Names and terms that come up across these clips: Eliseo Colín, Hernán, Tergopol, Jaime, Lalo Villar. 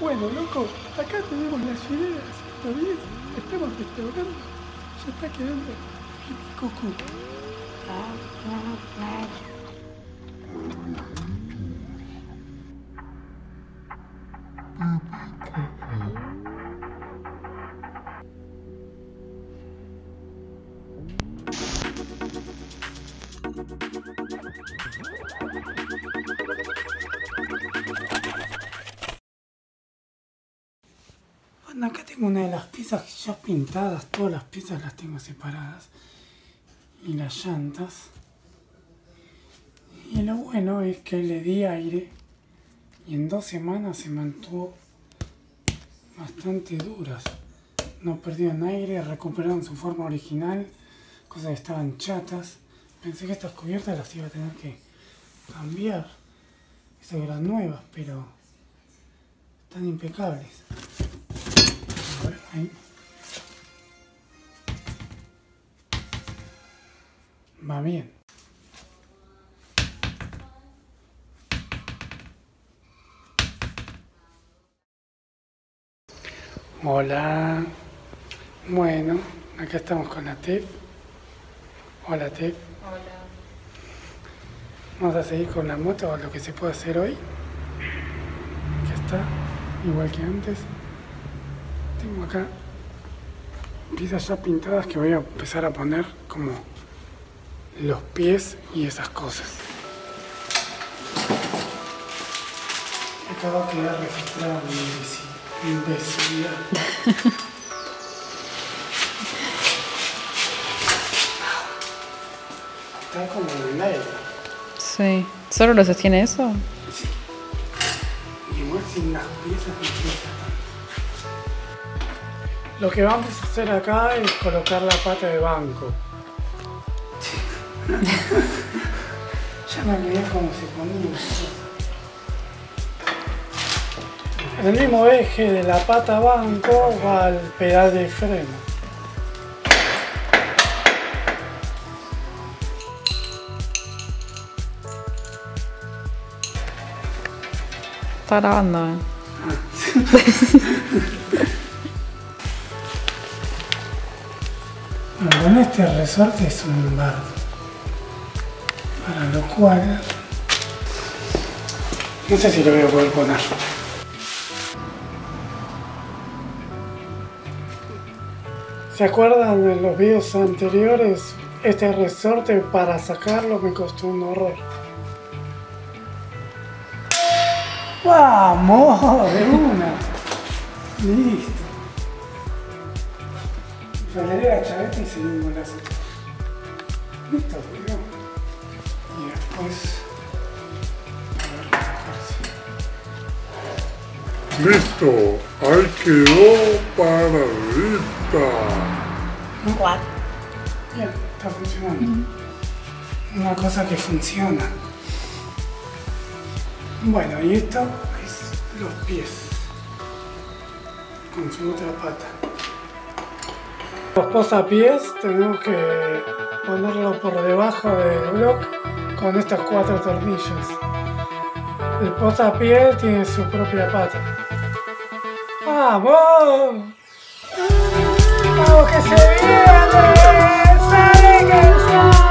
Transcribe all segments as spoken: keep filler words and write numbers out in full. Bueno, loco, acá tenemos las fideas. ¿Lo ves? Estamos restaurando. Ya está quedando ripicucu. Bueno, acá tengo una de las piezas ya pintadas, todas las piezas las tengo separadas y las llantas, y lo bueno es que le di aire y en dos semanas se mantuvo bastante duras, no perdieron aire, recuperaron su forma original, cosas que estaban chatas. Pensé que estas cubiertas las iba a tener que cambiar, esas eran nuevas, pero están impecables. A ver, ahí. Va bien. Hola. Bueno, acá estamos con la Tef. Hola, Tef. Hola. Vamos a seguir con la moto, lo que se puede hacer hoy. Aquí está, igual que antes. Tengo acá piezas ya pintadas que voy a empezar a poner como los pies y esas cosas. Acá va a quedar registrada mi imbecilidad. Están como en el aire. Sí. ¿Solo lo sostiene eso? Sí. Igual sin las piezas no piezas. Lo que vamos a hacer acá es colocar la pata de banco. Ya me olvidé cómo se ponía. El mismo eje de la pata banco va al pedal de freno. Está grabando, ¿eh? Bueno, este resorte es un bardo, para lo cual no sé si lo voy a poder poner. ¿Se acuerdan de los videos anteriores? Este resorte para sacarlo me costó un horror. ¡Vamos! De una. Listo. Valeré la chaveta y seguí un golazo. Listo, creo. Y después... A ver, ¡listo! ¡Ahí quedó paradita! ¿Cuál? Bien, está funcionando. Mm-hmm. Una cosa que funciona. Bueno, y esto es los pies. Con su otra pata. Los posapiés tenemos que ponerlo por debajo del bloque con estos cuatro tornillos. El posapié tiene su propia pata. ¡Vamos! ¡Vamos que se viene! ¡Sale que sale!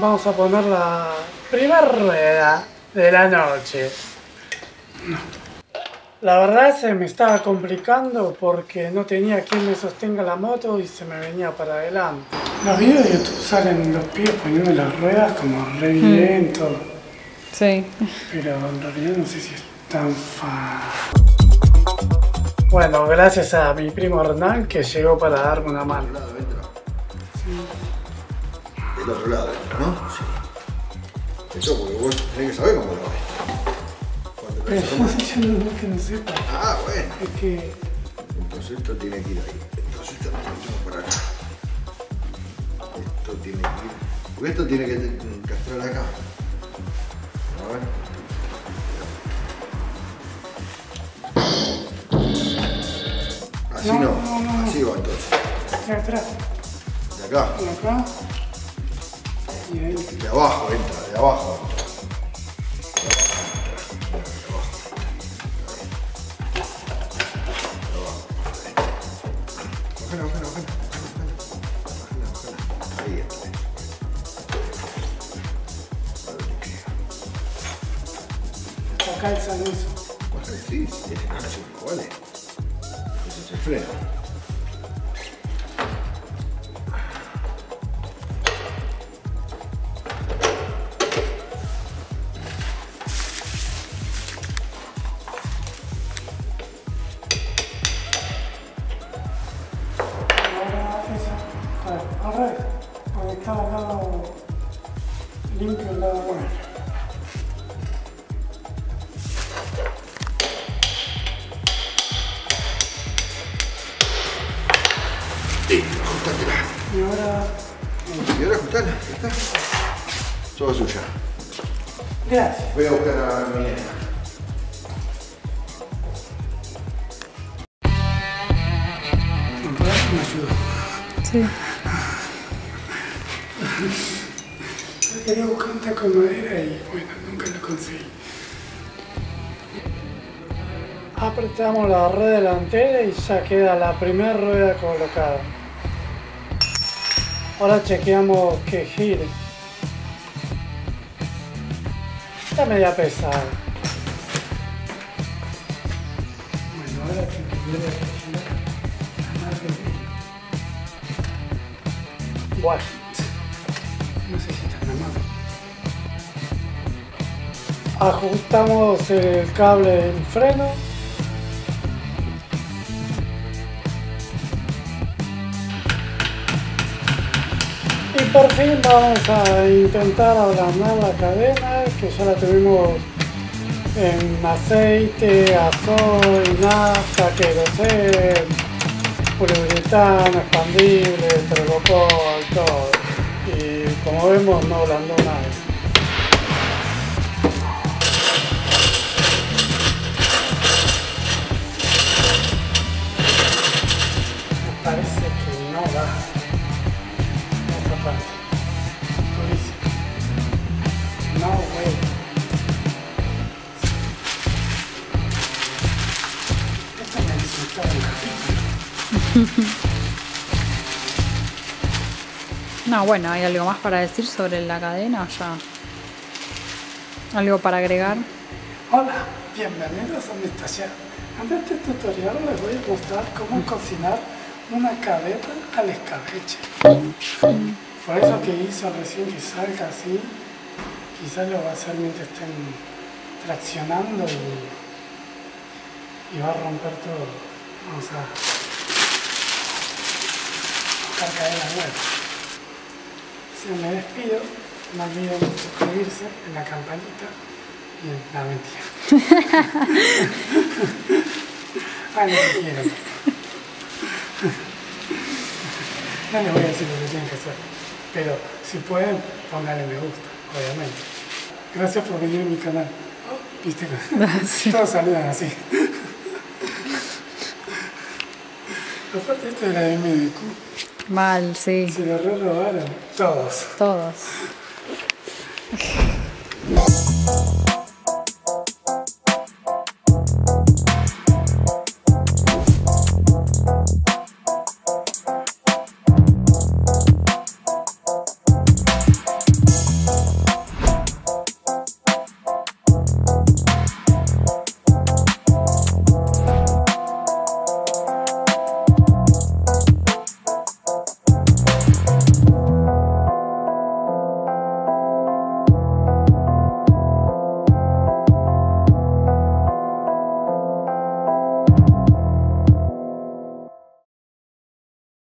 Vamos a poner la primera rueda de la noche. La verdad se me estaba complicando porque no tenía quien me sostenga la moto y se me venía para adelante. Los videos de YouTube salen los pies poniendo las ruedas como re bien, todo. Sí. Pero en realidad no sé si es tan fácil. Bueno, gracias a mi primo Hernán que llegó para darme una mano. Sí. Del otro lado, ¿no? Sí. Eso porque vos tenés que saber cómo lo ves. Cuando pero yo no, no es que no sepa. Ah, bueno. Es que... Entonces esto tiene que ir ahí. Entonces esto lo metemos por acá. Esto tiene que ir... Porque esto tiene que encastrar acá. A ver. Así no, no. No, no, así va entonces. De atrás. De acá. De acá. Y ahí. De abajo entra, de abajo. De abajo. De abajo. De abajo. Bajala, bajala, bajala. Bajala, bajala. Ahí está. A ver qué queda. Acá el saludo. Bájale, sí, sí, sí, vale. Se frena. Ahora es conectar al lado limpio, al lado bueno. Y ahora... Y ahora ajustala, ¿está? Todo suya. Gracias. Voy a buscar a mi nena. ¿Me podés que me ayude? Sí. Yo quería buscar un taco de madera y bueno, nunca lo conseguí. Apretamos la rueda delantera y ya queda la primera rueda colocada. Ahora chequeamos que gire. Está media pesada. Bueno, ahora que me debe girar. Bueno, no sé si está en la mano. Ajustamos el cable del freno. Y por fin vamos a intentar ablandar la cadena, que ya la tuvimos en aceite, gasoil, nafta, queroseno, poliuretano, expandible, tergopol, todo. Y como vemos no ablandó nada. Me parece que no da. No, güey. Esto me disfruta de la vida. No, bueno, ¿hay algo más para decir sobre la cadena o ya? ¿Algo para agregar? Hola, bienvenidos a mi taller. En este tutorial les voy a mostrar cómo cocinar una cadena al escabeche. Por eso que hizo recién que salga así, quizás lo va a hacer mientras estén traccionando y, y va a romper todo. Vamos a buscar cadenas nuevas. Si me despido, no olviden suscribirse en la campanita y en la mentira. Ah, no quiero. No les voy a decir lo que tienen que hacer. Pero si pueden, pónganle me gusta, obviamente. Gracias por venir a mi canal. ¿Viste? Sí. Todos saludan así. Aparte esto de la M D Q. Mal, sí. Se lo re robaron. Todos. Todos.